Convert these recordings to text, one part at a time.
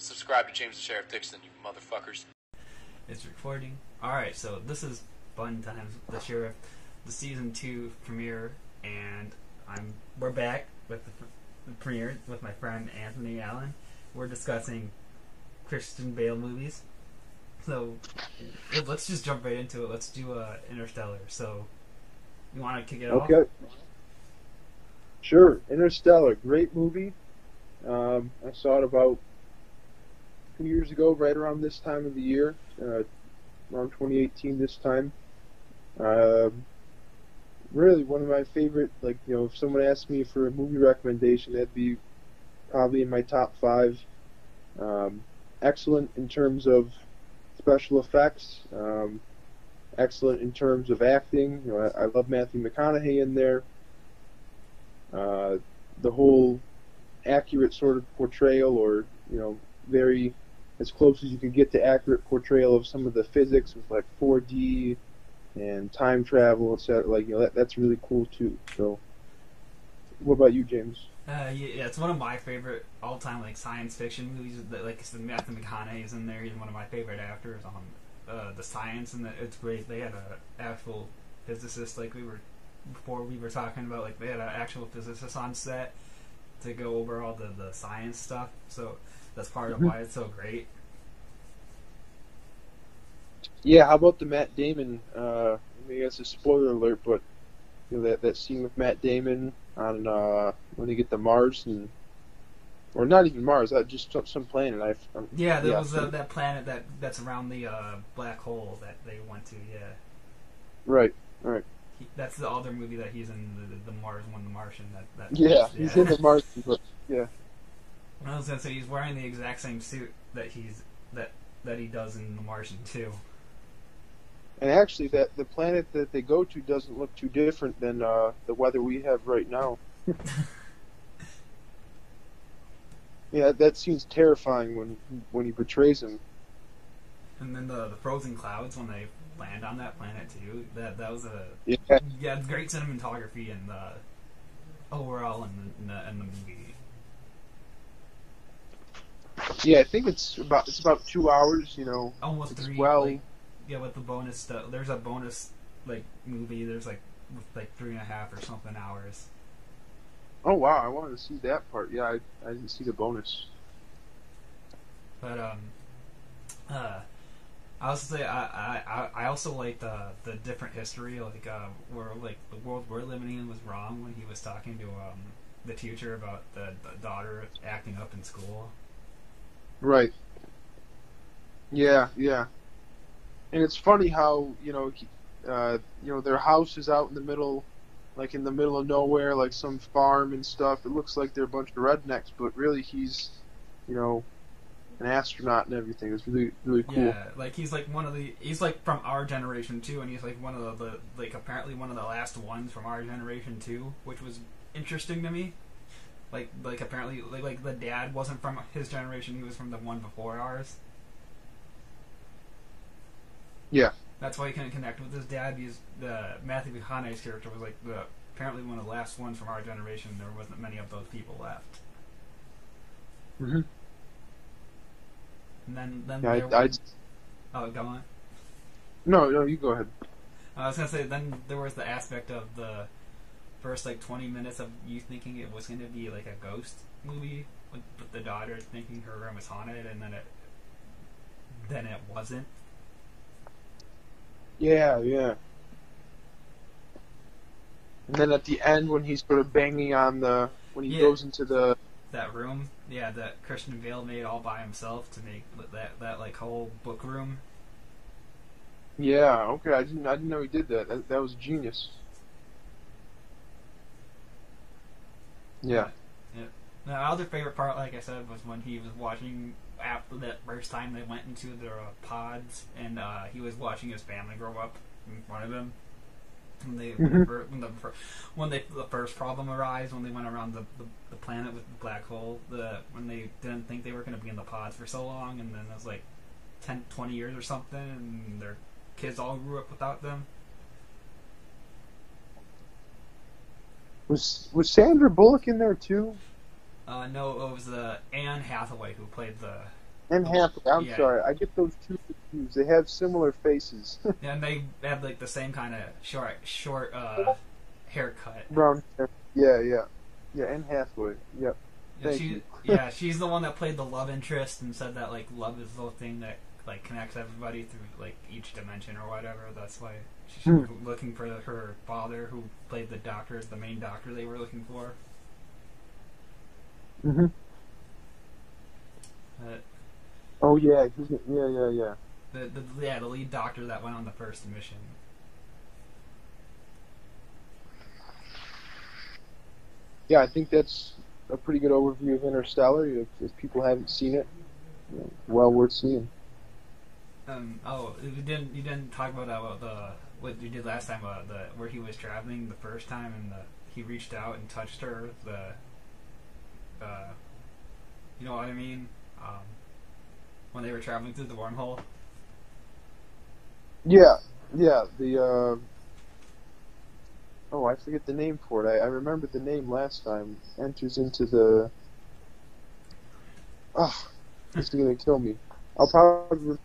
Subscribe to James the Sheriff Dixon, you motherfuckers. It's recording. Alright, so this is Fun Times with the Sheriff, the Season 2 premiere, and we're back with the premiere with my friend Anthony Allen. We're discussing Christian Bale movies. So, let's just jump right into it. Let's do Interstellar. So, you want to kick it off? Okay. Sure. Interstellar. Great movie. I saw it about 2 years ago, right around this time of the year. Around 2018 this time. Really, one of my favorite, if someone asked me for a movie recommendation, that'd be probably in my top 5. Excellent in terms of special effects, excellent in terms of acting. I love Matthew McConaughey in there. The whole accurate sort of portrayal, or very as close as you can get to accurate portrayal of some of the physics with 4D and time travel, etc. That's really cool too. So, what about you, James? Yeah, it's one of my favorite all-time science fiction movies. Matthew McConaughey is in there. He's one of my favorite actors. The science and it's great. They had an actual physicist, we were talking about. They had an actual physicist on set to go over all the science stuff. So that's part of why it's so great. Yeah, how about the Matt Damon? I guess a spoiler alert, but that scene with Matt Damon on when they get to Mars, or not even Mars, just some planet. That planet that's around the black hole that they went to. Yeah. Right. Right. That's the other movie that he's in, the Mars one, The Martian. He's in The Martian. But, yeah. I was gonna say he's wearing the exact same suit that he does in The Martian too. And actually, the planet that they go to doesn't look too different than the weather we have right now. Yeah, that seems terrifying when he betrays him. And then the frozen clouds when they land on that planet too. That was great cinematography and overall in the movie. Yeah, I think it's about 2 hours. Almost 3. Well, with the bonus stuff. There's a bonus movie. There's 3.5 or something hours. Oh wow! I wanted to see that part. Yeah, I didn't see the bonus. But I was gonna say I also like the different history, where the world we're living in was wrong when he was talking to the teacher about the daughter acting up in school. Right. Yeah, yeah. And it's funny how, their house is out in the middle, in the middle of nowhere, some farm and stuff. It looks like they're a bunch of rednecks, but really he's, an astronaut and everything. It's really, really cool. Yeah, he's he's from our generation too, and he's one of the apparently one of the last ones from our generation too, which was interesting to me. Apparently, the dad wasn't from his generation, he was from the one before ours. Yeah. That's why he couldn't connect with his dad, because Matthew McConaughey's character was, apparently one of the last ones from our generation. There wasn't many of those people left. Mm-hmm. And then yeah, oh, go on. No, you go ahead. I was going to say, then there was the aspect of the first 20 minutes of you thinking it was going to be a ghost movie, with the daughter thinking her room was haunted, and then it wasn't. Yeah. And then at the end when he's sort of banging on when he goes into that room, that Christian Bale made all by himself to make that whole book room. Yeah, okay, I didn't know he did that. That was genius. Yeah. My other favorite part, I said, was when he was watching, after that first time they went into their pods, and he was watching his family grow up in front of him. And when the first problem arose, when they went around the planet with the black hole, when they didn't think they were going to be in the pods for so long, and then it was 10, 20 years or something, and their kids all grew up without them. Was Sandra Bullock in there too? No, it was Anne Hathaway who played the And Hathaway. I'm sorry, I get those two confused. They have similar faces. And they have like the same kind of short haircut. Brown hair. Yeah, and Hathaway. Yep. Thank you. Yeah, she's the one that played the love interest and said that like love is the thing that like connects everybody through like each dimension or whatever. That's why she's looking for her father, who played the doctor, as the main doctor they were looking for. Mm-hmm. Oh yeah, yeah. The lead doctor that went on the first mission. Yeah, I think that's a pretty good overview of Interstellar. If people haven't seen it, well worth seeing. You didn't talk about what you did last time. Where he was traveling the first time and he reached out and touched her. You know what I mean? When they were traveling through the wormhole. Yeah. I forget the name for it. I remembered the name last time. Enters into the... This is gonna kill me. I'll probably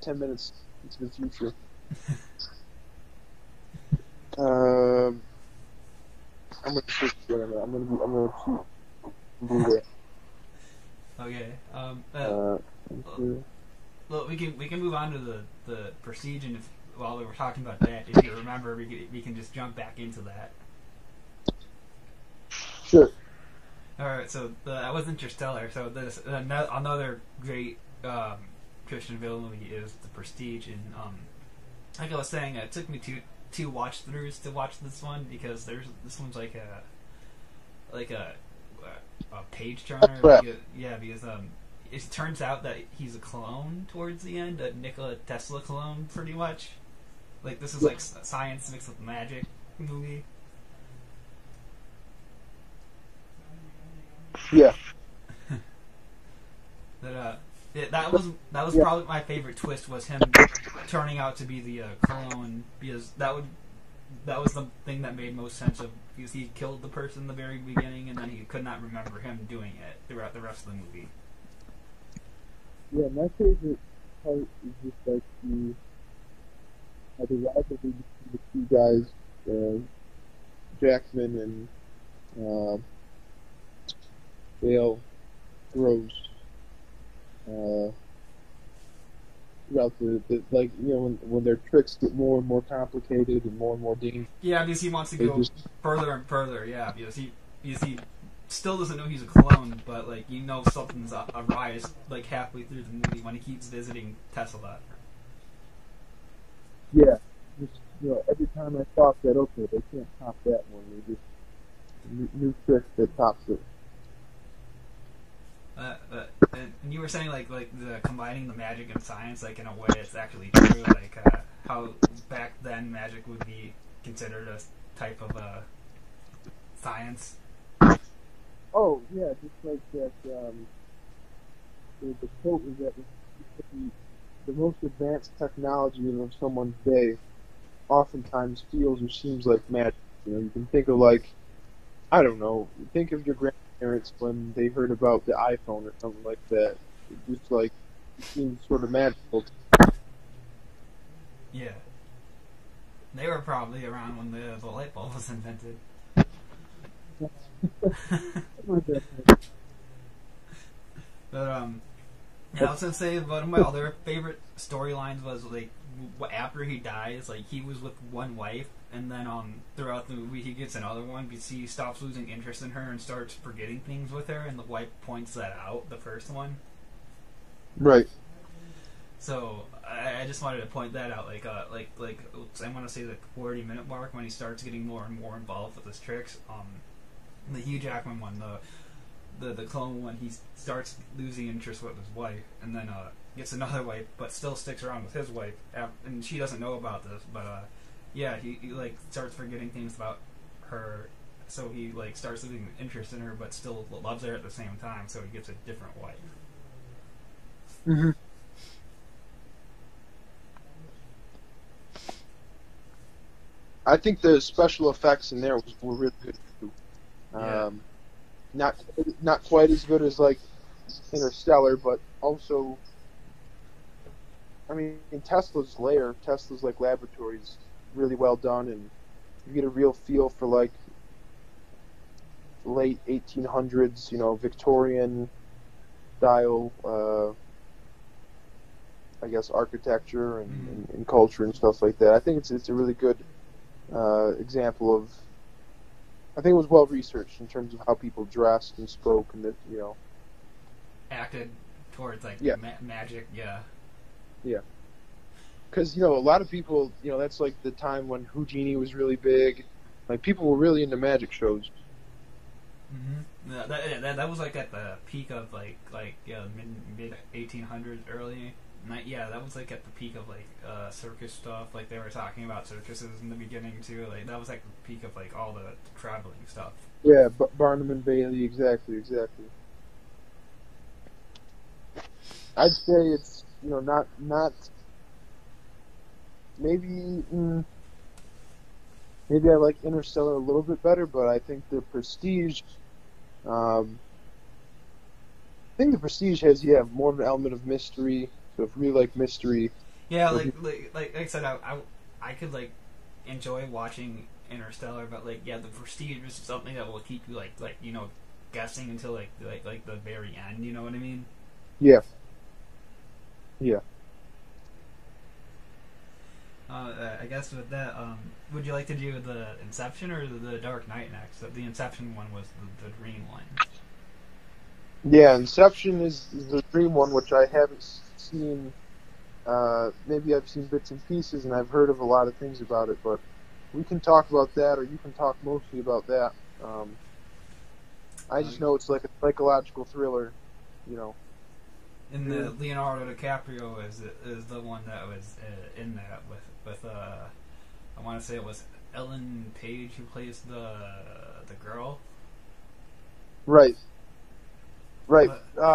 10 minutes into the future. I'm gonna switch to it. I'm gonna do that. Okay. Well, we can move on to the procedure. And while we were talking about that, if you remember, we can just jump back into that. Sure. All right. So that was Interstellar. So this another great Christian Bale movie is The Prestige, and like I was saying, it took me two watch throughs to watch this one because this one's like a page turner. Because it turns out that he's a clone towards the end, a Nikola Tesla clone, pretty much. Like, this is like science mixed with magic movie. Yeah. That was probably my favorite twist, was him turning out to be the clone, because that was the thing that made most sense of, because he killed the person in the very beginning and then he could not remember him doing it throughout the rest of the movie. Yeah, my favorite part is just like the rivalry between the two guys, Jackman and Bale grows throughout the like, you know, when their tricks get more and more complicated and more dangerous. Yeah, because he wants to go further and further. Yeah, because he still doesn't know he's a clone, but like, you know, something's awry like halfway through the movie when he keeps visiting Tesla. Yeah, just, you know, every time I thought that, okay, they can't top that one. They just new trick that tops it. And you were saying like the combining the magic and science, like in a way it's actually true, like how back then magic would be considered a type of science. Oh, yeah, just like that, the quote was that the most advanced technology of someone's day oftentimes feels or seems like magic. You know, you can think of think of your grandparents when they heard about the iPhone or something like that. It just, it seemed sort of magical. Yeah. They were probably around when the light bulb was invented. But I was gonna say one of my other favorite storylines was like after he dies, like he was with one wife, and then throughout the movie he gets another one because he stops losing interest in her and starts forgetting things with her, and the wife points that out, the first one. Right. So I just wanted to point that out, I want to say the 40-minute mark when he starts getting more and more involved with his tricks. The Hugh Jackman one, the clone one, he starts losing interest with his wife, and then gets another wife, but still sticks around with his wife, and she doesn't know about this, but he starts forgetting things about her, so he starts losing interest in her, but still loves her at the same time, so he gets a different wife. Mm-hmm. I think the special effects in there were really good too. Yeah. Not quite as good as Interstellar, but also, I mean, in Tesla's lair, Tesla's like laboratory is really well done, and you get a real feel for like late 1800s, you know, Victorian style, I guess, architecture and culture and stuff like that. I think it's a really good example of. I think it was well researched in terms of how people dressed and spoke, and that, you know, acted towards like magic. Yeah. Yeah. Because, you know, a lot of people, you know, that's like the time when Houdini was really big. Like, people were really into magic shows. Mm-hmm. Yeah, that was like at the peak of mid 1800s, early. Yeah, that was like at the peak of like circus stuff. Like, they were talking about circuses in the beginning too. Like, that was like the peak of like all the traveling stuff. Yeah, Barnum and Bailey, exactly. I'd say it's, you know, not maybe I like Interstellar a little bit better, but I think The Prestige. I think The Prestige has more of an element of mystery. So if you like mystery, yeah, like I said, I could like enjoy watching Interstellar, but like, yeah, The Prestige is something that will keep you like you know, guessing until like the very end. You know what I mean? Yeah. Yeah. I guess with that, would you like to do the Inception or the Dark Knight next? The Inception one was the dream one. Yeah, Inception is the dream one, which I haven't seen. Maybe I've seen bits and pieces, and I've heard of a lot of things about it, but we can talk about that, or you can talk mostly about that. I just know it's like a psychological thriller, you know. And the Leonardo DiCaprio is the one that was in that with I want to say it was Ellen Page, who plays the girl. Right. Yeah.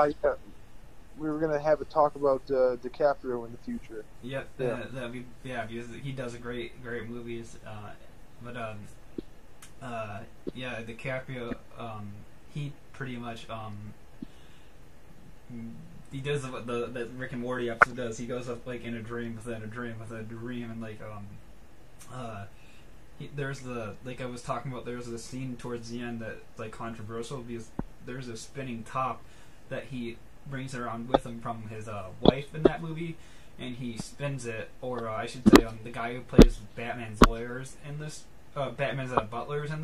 We were gonna have a talk about DiCaprio in the future. Yep. Yeah. Because he does great movies. Yeah, DiCaprio. He pretty much He does what the Rick and Morty episode does. He goes up like in a dream within a dream within a dream, and like there's the, like I was talking about, there's a scene towards the end that's like controversial because there's a spinning top that he brings around with him from his wife in that movie, and he spins it, or I should say, the guy who plays Batman's butlers in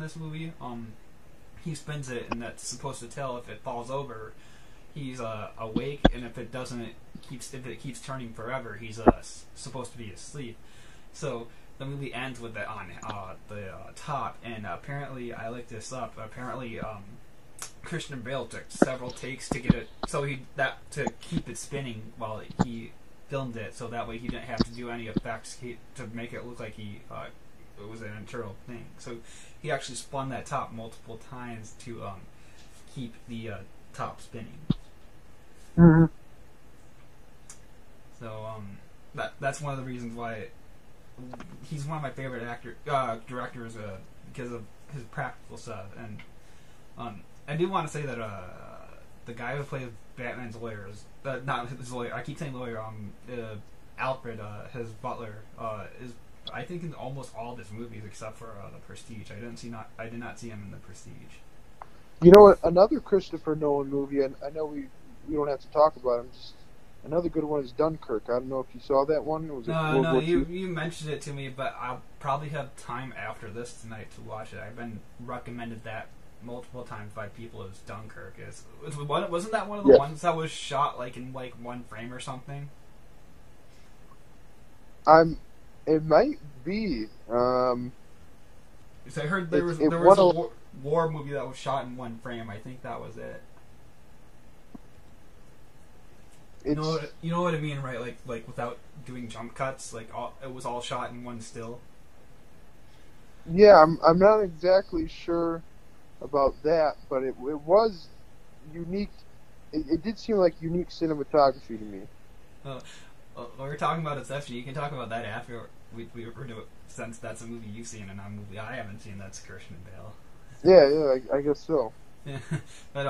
this movie, he spins it, and that's supposed to tell if it falls over, he's awake, and if it doesn't, if it keeps turning forever, he's supposed to be asleep. So the movie ends with it on the top, and apparently, I looked this up. Apparently, Christian Bale took several takes to get it to keep it spinning while he filmed it, so that way he didn't have to do any effects to make it look like it was an internal thing. So he actually spun that top multiple times to keep the top spinning. Mm-hmm. So that's one of the reasons why he's one of my favorite directors because of his practical stuff. And I do want to say that the guy who plays Batman's lawyer not his lawyer. I keep saying lawyer. Alfred, his butler, is, I think, in almost all of his movies except for The Prestige. I did not see him in The Prestige. You know, another Christopher Nolan movie, and I know we don't have to talk about him, just another good one is Dunkirk. I don't know if you saw that one. It was no, you mentioned it to me, but I'll probably have time after this tonight to watch it. I've been recommended that multiple times by people as Dunkirk. Wasn't that one of the ones that was shot like in like one frame or something? It might be. I heard there was a war movie that was shot in one frame. I think that was it. You know what I mean, right? Like without doing jump cuts, it was all shot in one still. Yeah, I'm not exactly sure about that, but it was unique. It did seem like unique cinematography to me. We're talking about Inception. You can talk about that after we refer to it, since that's a movie you've seen and a movie I haven't seen. That's Christian Bale. Yeah, I guess so. But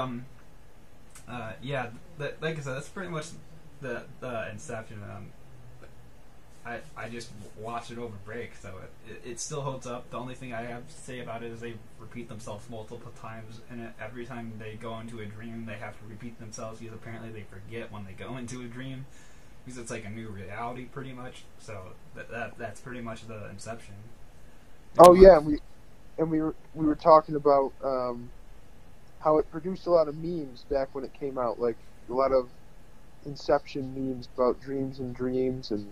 Yeah, like I said, that's pretty much the Inception. I just watched it over break, so it still holds up. The only thing I have to say about it is they repeat themselves multiple times, and every time they go into a dream, they have to repeat themselves because apparently they forget when they go into a dream, because it's like a new reality pretty much. So that's pretty much the Inception. Oh yeah, we were talking about how it produced a lot of memes back when it came out, like a lot of Inception memes about dreams and dreams, and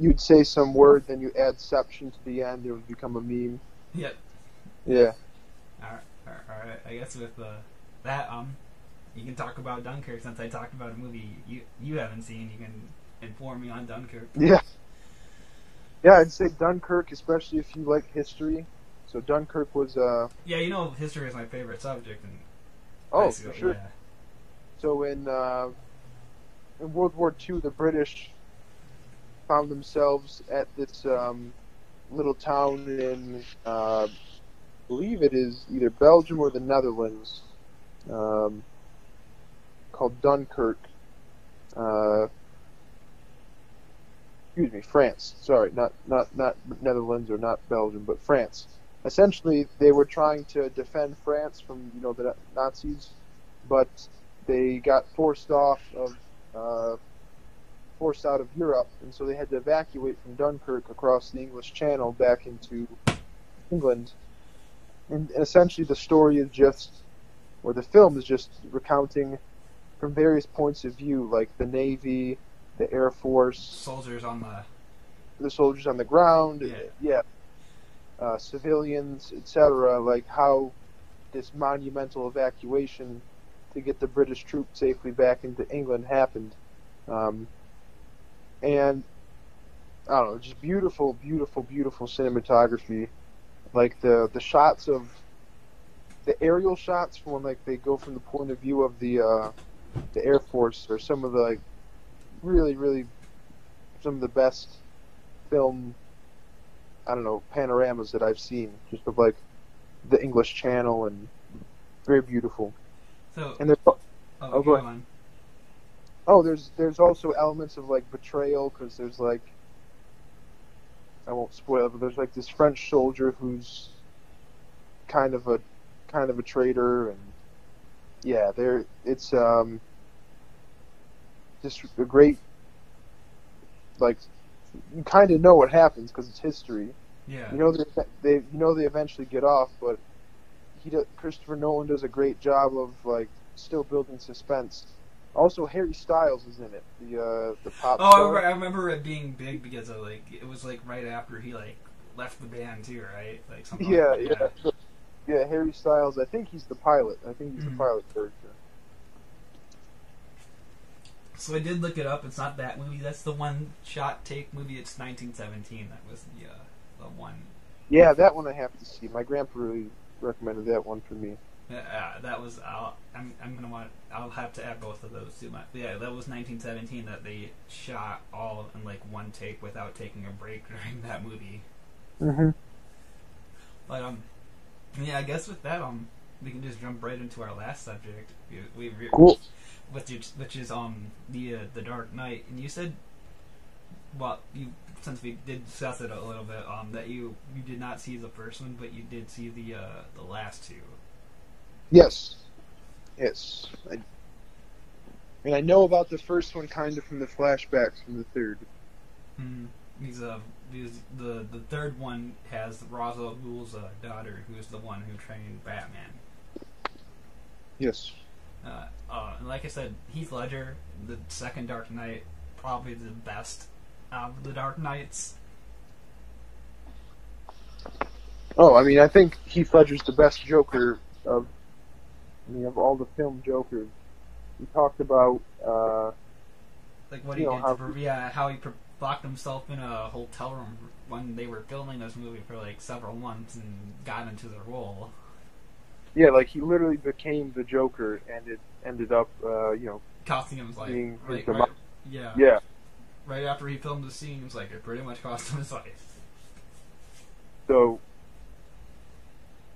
you'd say some word, then you add "ception" to the end, it would become a meme. Yep. Yeah. All right. I guess with that, you can talk about Dunkirk, since I talked about a movie you haven't seen. You can inform me on Dunkirk. Yeah. Yeah, I'd say Dunkirk, especially if you like history. So Dunkirk was yeah, you know, history is my favorite subject. And oh, for sure. Yeah. So in World War II, the British found themselves at this little town in, I believe it is either Belgium or the Netherlands, called Dunkirk. Excuse me, France. Sorry, not Netherlands or not Belgium, but France. Essentially, they were trying to defend France from the Nazis, but they got forced out of Europe, and so they had to evacuate from Dunkirk across the English Channel back into England. And essentially the story is the film is just recounting from various points of view, like the Navy, the Air Force, the soldiers on the ground, civilians, etc., like how this monumental evacuation to get the British troops safely back into England happened. And I don't know, just beautiful, beautiful, beautiful cinematography. Like the shots of the aerial shots from when they go from the point of view of the Air Force are some of the really, really some of the best film, I don't know, panoramas that I've seen, just of the English Channel, and very beautiful. So, and there's also elements of betrayal, because there's I won't spoil it, but there's this French soldier who's kind of a traitor, and yeah, it's just a great you kind of know what happens because it's history. Yeah, they eventually get off, but. Christopher Nolan does a great job of still building suspense. Also, Harry Styles is in it. The pop. Oh, I remember it being big because of, it was right after he left the band too, right? Something. Yeah, yeah. Harry Styles. I think he's the pilot. The pilot character. So I did look it up. It's not that movie. That's the one shot take movie. It's 1917. That was the one. Yeah, that one I have to see. My grandpa really recommended that one for me. Yeah, that was. I'll have to add both of those to my. Yeah, that was 1917 that they shot all in one take without taking a break during that movie. Mhm. But yeah, I guess with that we can just jump right into our last subject. Cool. Which is the Dark Knight, and you said, well, since we did discuss it a little bit, that you did not see the first one, but you did see the last two. Yes. I mean, I know about the first one kind of from the flashbacks from the third. Mm-hmm. Because the third one has Ra's al Ghul's daughter, who is the one who trained Batman. Yes. And like I said, Heath Ledger, the second Dark Knight, probably the best of the Dark Knights. Oh, I mean, I think Heath Ledger's the best Joker of all the film Jokers. We talked about what he did, how he locked himself in a hotel room when they were filming this movie for several months and got into the role. Yeah, he literally became the Joker, and it ended up costing him being right. Yeah. Yeah. Right after he filmed the scenes, it pretty much cost him his life. So,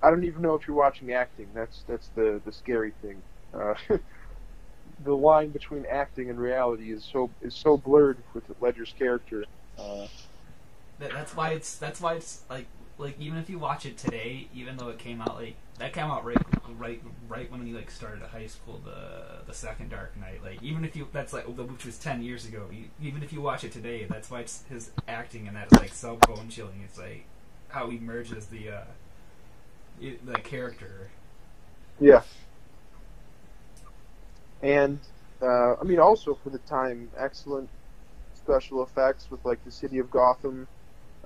I don't even know if you're watching acting. That's the scary thing. the line between acting and reality is so blurred with Ledger's character. That's why it's like even if you watch it today, even though it came out right when he started high school, the second Dark Knight. Like even if you which was 10 years ago, even if you watch it today, that's why it's his acting and that is so bone chilling. It's how he merges the character. Yeah. And I mean, also for the time, excellent special effects with the city of Gotham.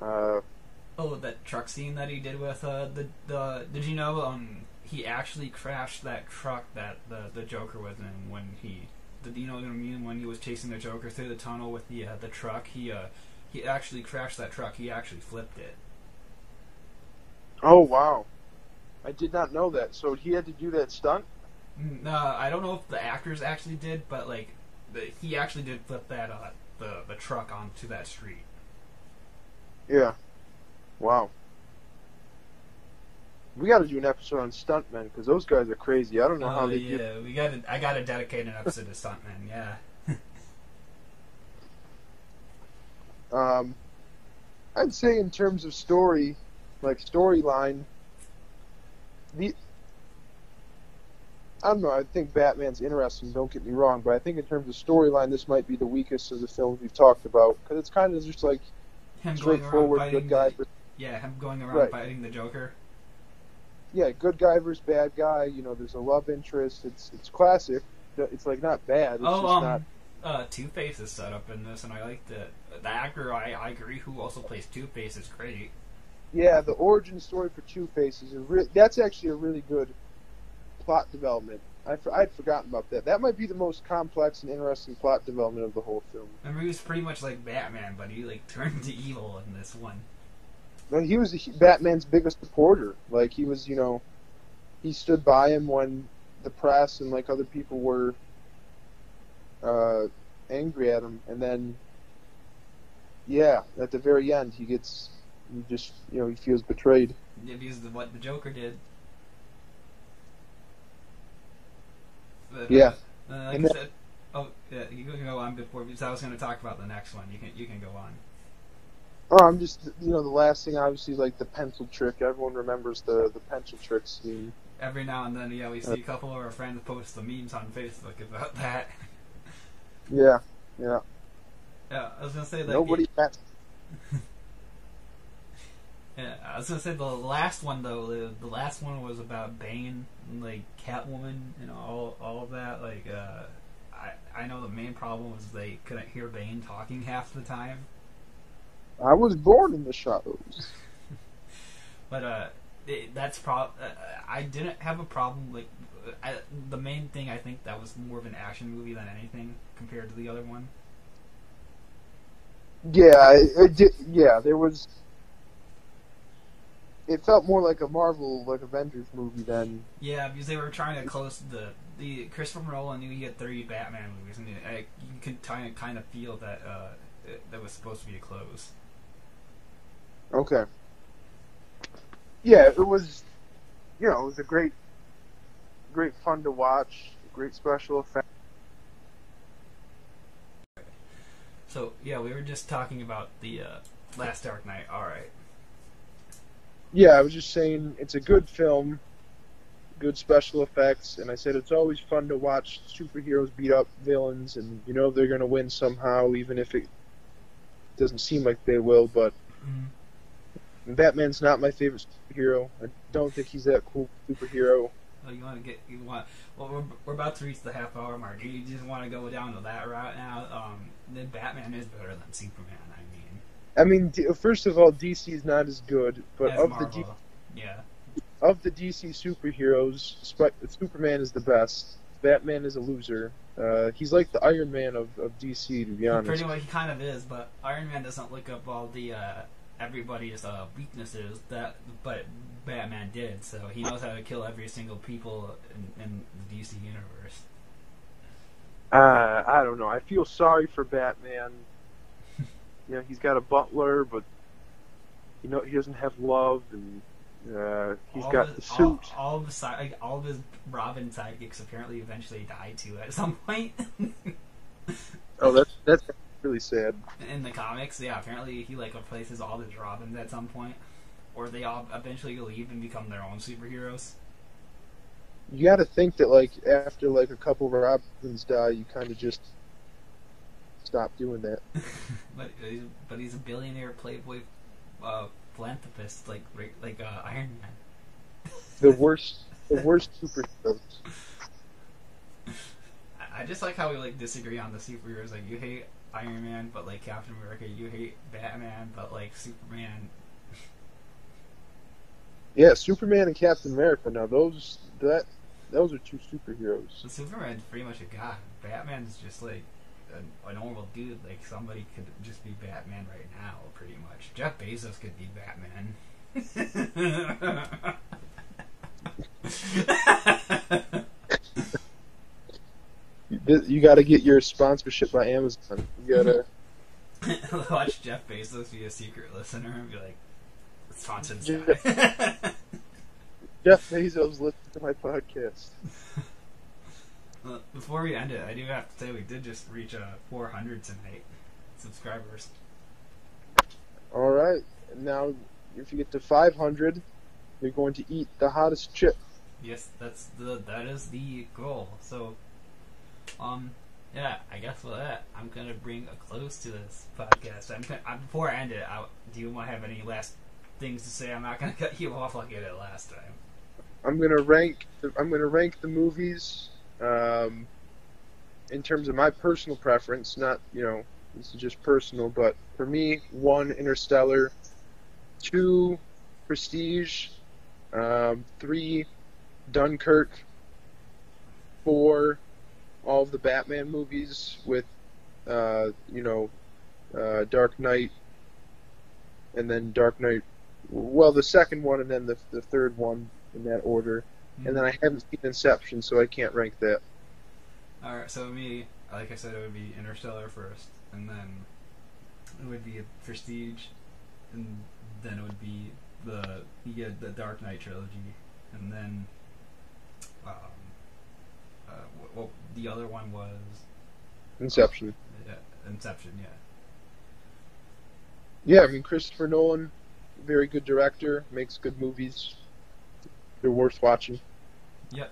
That truck scene that he did with the did you know he actually crashed that truck that the Joker was in when he did, you know what I mean, when he was chasing the Joker through the tunnel with the truck, he actually crashed that truck. He actually flipped it. Oh wow, I did not know that. So he had to do that stunt. I don't know if the actors actually did, but he actually did flip that the truck onto that street. Yeah. Wow. We got to do an episode on stuntmen because those guys are crazy. I don't know how they do. Yeah, I got to dedicate an episode to stuntmen. Yeah. I'd say in terms of story, storyline, I don't know, I think Batman's interesting, don't get me wrong, but I think in terms of storyline, this might be the weakest of the films we've talked about, because it's kind of just him straightforward good guy. Him going around fighting the Joker. Yeah, good guy versus bad guy, there's a love interest, it's classic, it's not bad, it's just not... Two-Face is set up in this, and I like the actor, I agree, who also plays Two-Face is great. Yeah, the origin story for Two-Face is that's actually a really good plot development. I'd forgotten about that. That might be the most complex and interesting plot development of the whole film. Remember, he was pretty much like Batman, but he turned to evil in this one. And he was Batman's biggest supporter. He was, he stood by him when the press and other people were angry at him. And then, at the very end, he feels betrayed. Yeah, because of what the Joker did. But, like I said, you can go on before because I was going to talk about the next one. You can go on. Oh, I'm just the last thing obviously is the pencil trick. Everyone remembers the pencil trick scene. Every now and then, we see a couple of our friends post the memes on Facebook about that. Yeah. Yeah, I was going to say that. Nobody. Yeah, I was gonna say the last one though. The last one was about Bane, and, Catwoman, and all of that. I know the main problem was they couldn't hear Bane talking half the time. I was born in the shadows. But I didn't have a problem. The main thing I think that was more of an action movie than anything compared to the other one. Yeah, it did. Yeah, there was. It felt more like a Marvel, Avengers movie than... Yeah, because they were trying to close the Christopher Nolan knew he had 30 Batman movies, and you could kind of feel that that was supposed to be a close. Okay. Yeah, it was... it was a great fun to watch, great special effect. So, yeah, we were just talking about the Last Dark Knight, alright. Yeah, I was just saying it's a good film, good special effects, and I said it's always fun to watch superheroes beat up villains, and they're going to win somehow, even if it doesn't seem like they will, but Batman's not my favorite superhero. I don't think he's that cool superhero. Well, we're about to reach the half-hour mark. You just want to go down to that route now? Then Batman is better than Superman, I mean, first of all, DC is not as good, but of the DC superheroes, Superman is the best. Batman is a loser. He's like the Iron Man of DC, to be honest. Pretty much, he kind of is, but Iron Man doesn't look up all the everybody's weaknesses but Batman did, so he knows how to kill every single people in the DC universe. I don't know. I feel sorry for Batman. He's got a butler, but he doesn't have love, and He's all got his, the suit. All of his Robin sidekicks apparently eventually die too at some point. Oh, that's really sad. In the comics, yeah, apparently he like replaces all his Robins at some point, or they all eventually leave and become their own superheroes. You got to think that like after like a couple of Robins die, you kind of just stop doing that. But he's a billionaire playboy philanthropist, like Iron Man. the worst superheroes. I just like how we like disagree on the superheroes. Like you hate Iron Man, but like Captain America. You hate Batman, but like Superman. Yeah, Superman and Captain America. Now those are two superheroes. Well, Superman's pretty much a god. Batman's just like a normal dude. Like somebody could just be Batman right now, pretty much. Jeff Bezos could be Batman. You gotta get your sponsorship by Amazon. You gotta watch Jeff Bezos be a secret listener and be like, sponsored. Jeff Bezos, listen to my podcast. Well, before we end it, I do have to say we did just reach 400 tonight subscribers. All right, now if you get to 500, you're going to eat the hottest chip. Yes, that is the goal. So, yeah, I guess with that, I'm gonna bring a close to this podcast. Before I end it, do you want to have any last things to say? I'm not gonna cut you off like I did last time. I'm gonna rank the movies in terms of my personal preference. Not, you know, this is just personal, but for me, 1, Interstellar, 2, Prestige, 3, Dunkirk, 4, all of the Batman movies with, Dark Knight, and then Dark Knight, well, the second one, and then the third one in that order. Mm-hmm. And then I haven't seen Inception, so I can't rank that. All right, so me, like I said, it would be Interstellar first, and then it would be Prestige, and then it would be the Dark Knight trilogy, and then well, the other one was Inception. Yeah, I mean, Christopher Nolan, very good director, makes good movies. They're worth watching. Yep.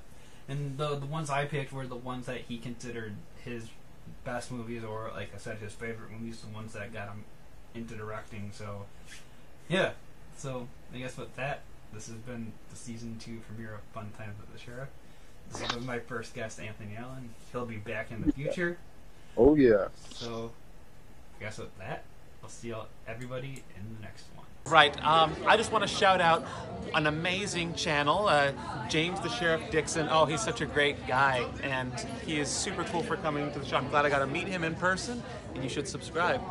And the ones I picked were the ones that he considered his best movies, or, like I said, his favorite movies, the ones that got him into directing. So, yeah. So, I guess with that, this has been the Season 2 premiere of Fun Times with the Sheriff. This is my first guest, Anthony Allen. He'll be back in the future. Oh, yeah. So, I guess with that, I'll see everybody in the next one. Right. I just want to shout out an amazing channel, James the Sheriff Dixon. Oh, he's such a great guy, and he is super cool for coming to the show. I'm glad I got to meet him in person, and you should subscribe.